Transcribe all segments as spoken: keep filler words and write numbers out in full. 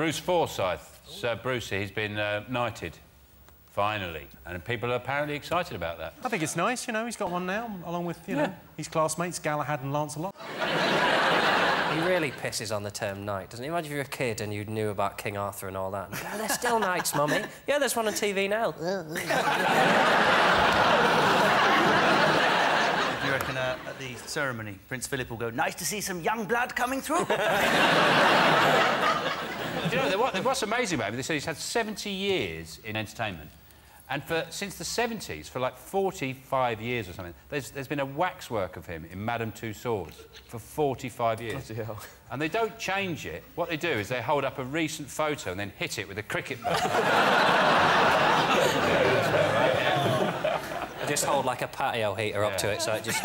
Bruce Forsyth, Sir Brucey, he's been uh, knighted, finally. And people are apparently excited about that. I think it's nice, you know, he's got one now, along with, you yeah. know, his classmates, Galahad and Lancelot. He really pisses on the term knight, doesn't he? Imagine if you were a kid and you knew about King Arthur and all that. And, oh, they're still knights, Mummy. Yeah, there's one on T V now. Do you reckon uh, at the ceremony, Prince Philip will go, nice to see some young blood coming through? Do you know, what's amazing about him, they said he's had seventy years in entertainment. And for, since the seventies, for like forty-five years or something, there's, there's been a waxwork of him in Madame Tussauds for forty-five years. Bloody hell. And they don't change it. What they do is they hold up a recent photo and then hit it with a cricket bat. I just hold like a patio heater yeah. up to it, so it just...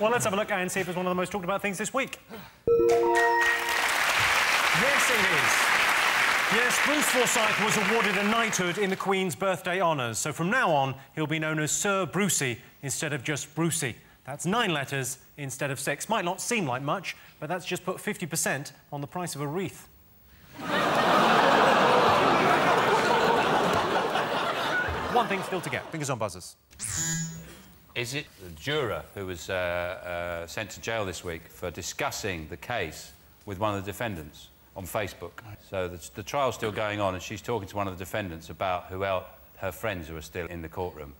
Well, let's have a look and see if it's one of the most talked about things this week. Yes, it is. Yes, Bruce Forsyth was awarded a knighthood in the Queen's birthday honours, so from now on, he'll be known as Sir Brucey instead of just Brucey. That's nine letters instead of six. Might not seem like much, but that's just put fifty percent on the price of a wreath. One thing still to get. Fingers on buzzers. Is it the juror who was uh, uh, sent to jail this week for discussing the case with one of the defendants? On Facebook. So the, the trial's still going on and she's talking to one of the defendants about who else, her friends who are still in the courtroom.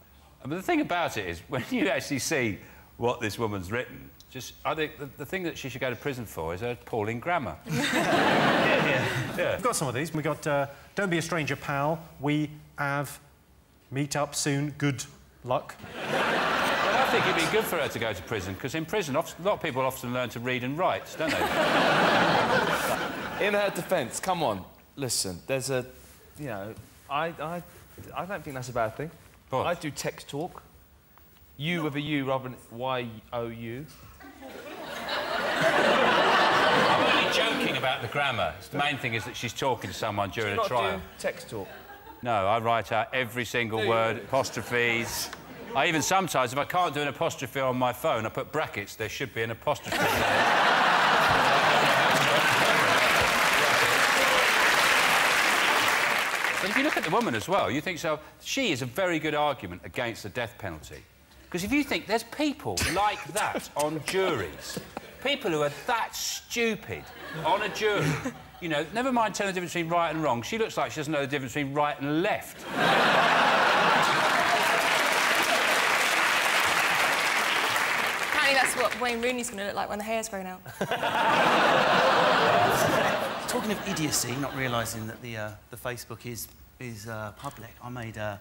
But I mean, the thing about it is, when you actually see what this woman's written, just, I think the, the thing that she should go to prison for is her appalling grammar. yeah, yeah, yeah. We've got some of these. We've got, uh, don't be a stranger, pal. We have meet up soon. Good luck. Well, I think it'd be good for her to go to prison, because in prison, a lot of people often learn to read and write, don't they? In her defence, come on, listen, there's a, you know, I, I, I don't think that's a bad thing. I do text talk. You no. with a U rather than Y O U. I'm only joking about the grammar. The main thing is that she's talking to someone during a trial. Do text talk? No, I write out every single no, word, apostrophes. I even sometimes, if I can't do an apostrophe on my phone, I put brackets, there should be an apostrophe there. But if you look at the woman as well, you think, so she is a very good argument against the death penalty. Because if you think there's people like that on juries, people who are that stupid on a jury, you know, never mind telling the difference between right and wrong, she looks like she doesn't know the difference between right and left. Apparently that's what Wayne Rooney's going to look like when the hair's grown out. Talking of idiocy, not realising that the, uh, the Facebook is, is uh, public, I made uh, a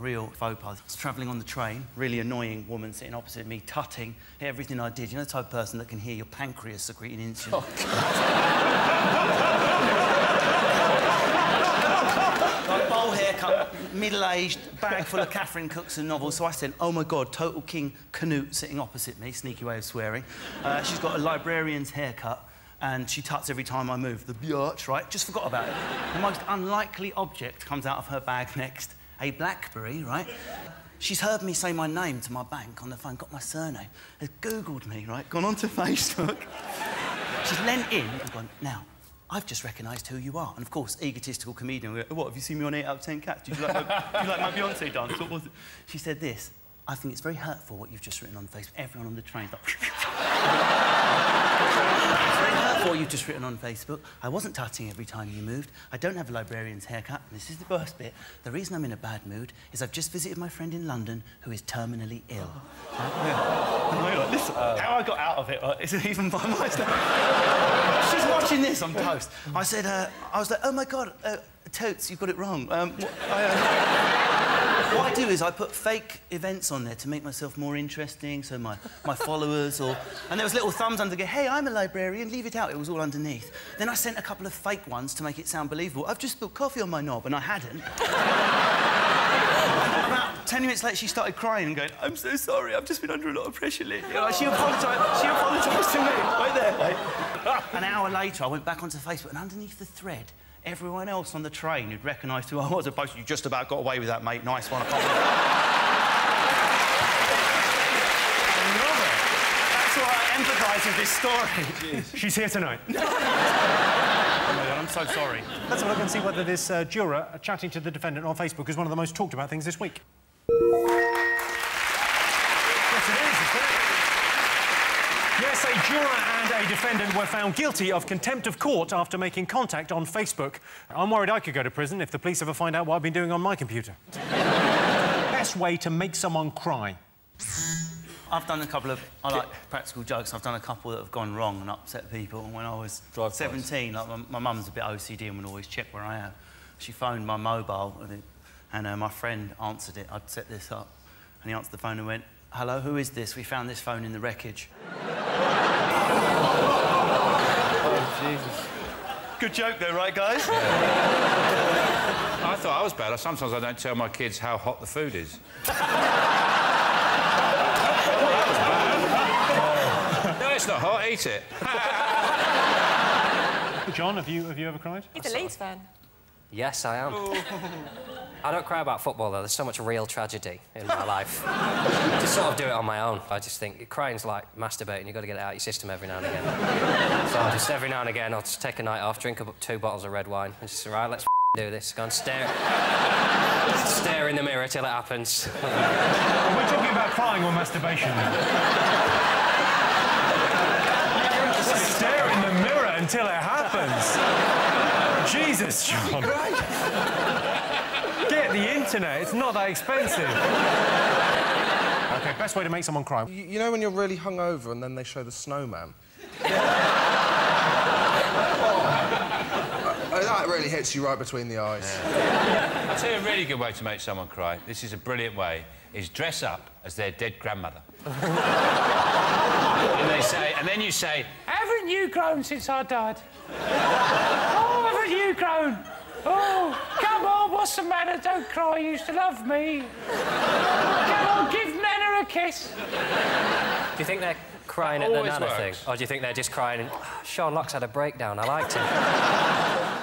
real faux pas. I was travelling on the train, really annoying woman sitting opposite me, tutting everything I did. You know the type of person that can hear your pancreas secreting insulin? Oh, like, bowl haircut, middle-aged, bag full of Catherine Cookson novels, so I said, oh, my God, total King Canute sitting opposite me, sneaky way of swearing. Uh, she's got a librarian's haircut. And she tuts every time I move. The biatch, right? Just forgot about it. The most unlikely object comes out of her bag next. A Blackberry, right? She's heard me say my name to my bank on the phone, got my surname, has Googled me, right? Gone onto Facebook. She's leant in and gone, now, I've just recognised who you are. And, of course, egotistical comedian, we go, what, have you seen me on eight out of ten cats? Did you like my, you like my Beyonce dance? What was it? She said this, I think it's very hurtful what you've just written on Facebook. Everyone on the train's like... What you've just written on Facebook. I wasn't tutting every time you moved. I don't have a librarian's haircut. And this is the worst bit. The reason I'm in a bad mood is I've just visited my friend in London who is terminally ill. Oh, listen, uh, how I got out of it uh, isn't even by myself. She's watching this on toast. I said, uh, I was like, oh my God, uh, Totes, you've got it wrong. Um, what, I, uh, what I do is I put fake events on there to make myself more interesting, so my, my followers or... And there was little thumbs under, go, hey, I'm a librarian, leave it out. It was all underneath. Then I sent a couple of fake ones to make it sound believable. I've just spilled coffee on my knob, and I hadn't. About ten minutes later, she started crying and going, I'm so sorry, I've just been under a lot of pressure lately. Like, she apologised she apologised to me, right there. Like. An hour later, I went back onto Facebook, and underneath the thread, everyone else on the train who'd recognised who I was, opposed to, you just about got away with that, mate. Nice one. I love it. That's why I empathise with this story. Jeez. She's here tonight. I'm so sorry. Let's have a look and see whether this uh, juror uh, chatting to the defendant on Facebook is one of the most talked about things this week. Yes, it is, isn't it? Yes, a juror and a defendant were found guilty of contempt of court after making contact on Facebook. I'm worried I could go to prison if the police ever find out what I've been doing on my computer. Best way to make someone cry. I've done a couple of... I like practical jokes. I've done a couple that have gone wrong and upset people. When I was Drive seventeen, like, my, my mum's a bit O C D and would always check where I am. She phoned my mobile and, it, and uh, my friend answered it. I'd set this up and he answered the phone and went, "Hello, who is this? We found this phone in the wreckage." Oh, Jesus. Good joke there, right, guys? I thought I was bad. Sometimes I don't tell my kids how hot the food is. No, it's not hot. Eat it. John, have you, have you ever cried? He's a Leeds fan. Yes, I am. I don't cry about football, though. There's so much real tragedy in my life. I just sort of do it on my own. I just think crying's like masturbating. You've got to get it out of your system every now and again. So just every now and again, I'll just take a night off, drink up two bottles of red wine and just say, right, let's do this. Go and stare, stare in the mirror till it happens. Are we talking about crying or masturbation? Stare in the mirror until it happens. Jesus, John. Get the internet. It's not that expensive. OK, best way to make someone cry. You, you know when you're really hungover and then they show the snowman? That really hits you right between the eyes. Yeah. I'll tell you a really good way to make someone cry. This is a brilliant way. Is dress up as their dead grandmother. And they say, and then you say, "Haven't you grown since I died? Oh, haven't you grown? Oh, come on, what's the matter? Don't cry, you used to love me. Come on, give Nana a kiss." Do you think they're crying that at the Nana works. thing? Or do you think they're just crying, "Sean Locke's had a breakdown, I liked him."